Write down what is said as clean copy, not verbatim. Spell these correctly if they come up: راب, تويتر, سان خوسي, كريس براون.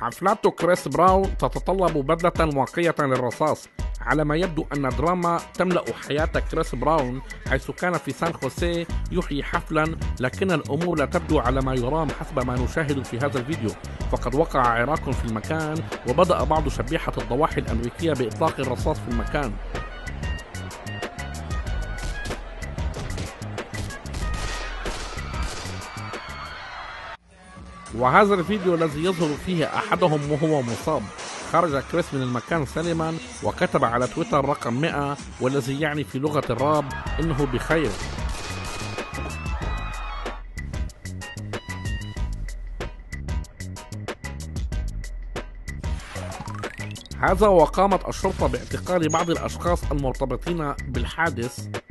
حفلات كريس براون تتطلب بدلة واقية للرصاص، على ما يبدو أن دراما تملأ حياة كريس براون، حيث كان في سان خوسي يحيي حفلا، لكن الأمور لا تبدو على ما يرام حسب ما نشاهد في هذا الفيديو. فقد وقع عراق في المكان، وبدأ بعض شبيحة الضواحي الأمريكية بإطلاق الرصاص في المكان. وهذا الفيديو الذي يظهر فيه أحدهم وهو مصاب. خرج كريس من المكان سالما، وكتب على تويتر رقم 100 والذي يعني في لغة الراب إنه بخير. هذا وقامت الشرطة باعتقال بعض الأشخاص المرتبطين بالحادث.